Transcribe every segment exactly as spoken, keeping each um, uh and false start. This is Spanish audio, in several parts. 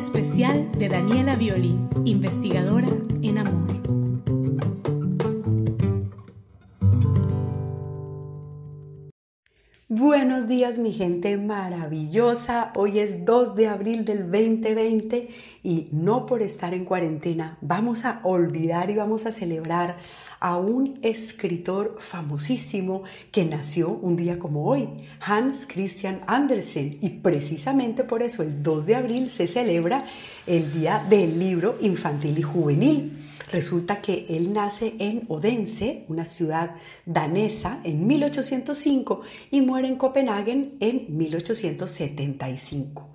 especial de Daniela Violi, investigadora en amor. Buenos días, mi gente maravillosa. Hoy es dos de abril del veinte veinte y no por estar en cuarentena vamos a olvidar y vamos a celebrar a un escritor famosísimo que nació un día como hoy, Hans Christian Andersen, y precisamente por eso el dos de abril se celebra el Día del Libro Infantil y Juvenil. Resulta que él nace en Odense, una ciudad danesa, en mil ochocientos cinco y muere en Copenhague en mil ochocientos setenta y cinco.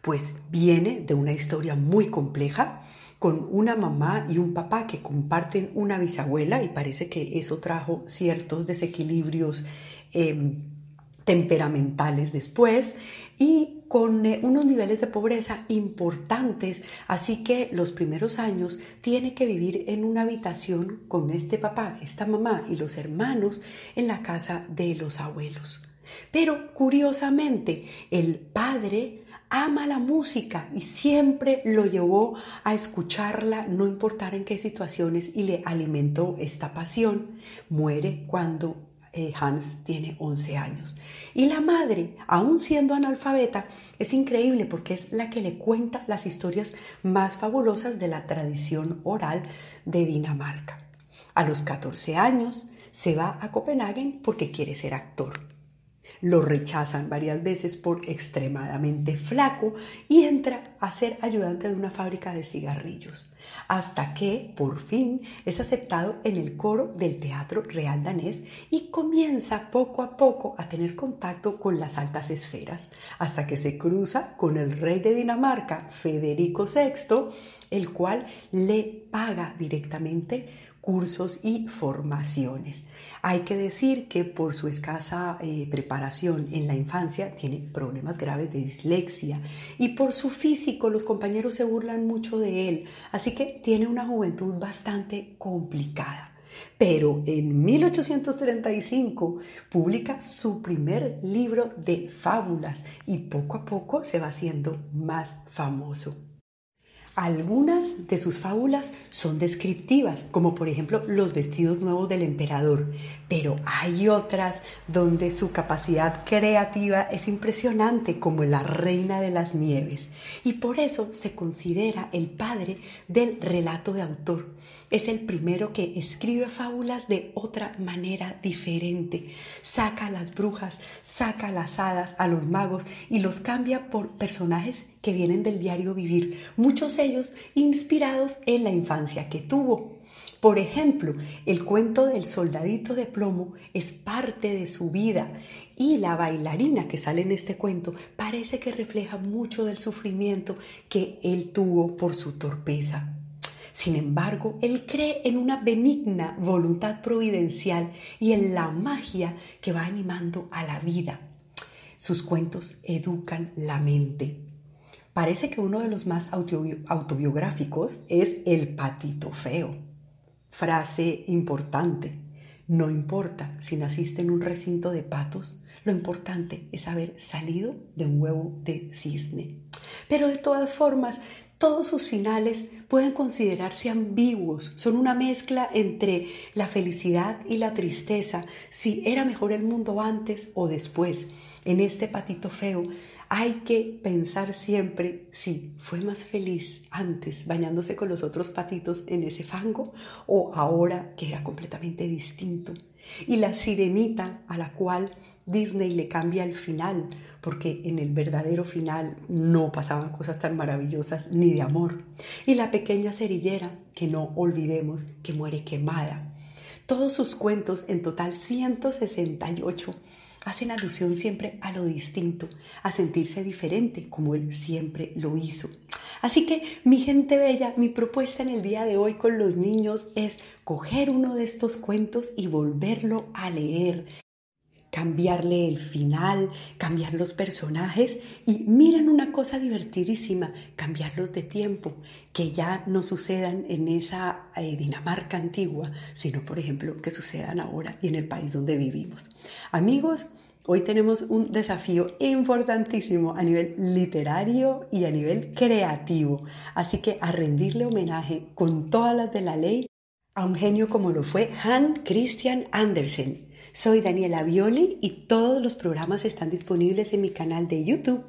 Pues viene de una historia muy compleja, con una mamá y un papá que comparten una bisabuela, y parece que eso trajo ciertos desequilibrios eh, temperamentales después, y con unos niveles de pobreza importantes, así que los primeros años tiene que vivir en una habitación con este papá, esta mamá y los hermanos en la casa de los abuelos. Pero curiosamente, el padre ama la música y siempre lo llevó a escucharla, no importar en qué situaciones, y le alimentó esta pasión. Muere cuando Hans tiene once años. Y la madre, aún siendo analfabeta, es increíble porque es la que le cuenta las historias más fabulosas de la tradición oral de Dinamarca. A los catorce años se va a Copenhague porque quiere ser actor. Lo rechazan varias veces por extremadamente flaco y entra a ser ayudante de una fábrica de cigarrillos, hasta que por fin es aceptado en el coro del Teatro Real Danés y comienza poco a poco a tener contacto con las altas esferas, hasta que se cruza con el rey de Dinamarca, Federico sexto, el cual le paga directamente cursos y formaciones. Hay que decir que por su escasa eh, preparación en la infancia tiene problemas graves de dislexia, y por su físico los compañeros se burlan mucho de él, así que tiene una juventud bastante complicada. Pero en mil ochocientos treinta y cinco publica su primer libro de fábulas y poco a poco se va haciendo más famoso. Algunas de sus fábulas son descriptivas, como por ejemplo los vestidos nuevos del emperador, pero hay otras donde su capacidad creativa es impresionante, como la Reina de las Nieves, y por eso se considera el padre del relato de autor. Es el primero que escribe fábulas de otra manera diferente, saca a las brujas, saca a las hadas, a los magos, y los cambia por personajes que vienen del diario vivir, muchos de ellos inspirados en la infancia que tuvo. Por ejemplo, el cuento del soldadito de plomo es parte de su vida, y la bailarina que sale en este cuento parece que refleja mucho del sufrimiento que él tuvo por su torpeza. Sin embargo, él cree en una benigna voluntad providencial y en la magia que va animando a la vida. Sus cuentos educan la mente. Parece que uno de los más autobi- autobiográficos es El patito feo. Frase importante: no importa si naciste en un recinto de patos, lo importante es haber salido de un huevo de cisne. Pero de todas formas, todos sus finales pueden considerarse ambiguos, son una mezcla entre la felicidad y la tristeza, si era mejor el mundo antes o después. En este patito feo hay que pensar siempre si fue más feliz antes bañándose con los otros patitos en ese fango, o ahora que era completamente distinto. Y la sirenita, a la cual Disney le cambia el final, porque en el verdadero final no pasaban cosas tan maravillosas ni de amor. Y la pequeña cerillera, que no olvidemos que muere quemada. Todos sus cuentos, en total ciento sesenta y ocho, hacen alusión siempre a lo distinto, a sentirse diferente, como él siempre lo hizo. Así que, mi gente bella, mi propuesta en el día de hoy con los niños es coger uno de estos cuentos y volverlo a leer, cambiarle el final, cambiar los personajes, y miren una cosa divertidísima, cambiarlos de tiempo, que ya no sucedan en esa eh, Dinamarca antigua, sino por ejemplo que sucedan ahora y en el país donde vivimos. Amigos, Hoy tenemos un desafío importantísimo a nivel literario y a nivel creativo, así que a rendirle homenaje con todas las de la ley a un genio como lo fue Hans Christian Andersen. Soy Daniela Violi y todos los programas están disponibles en mi canal de YouTube.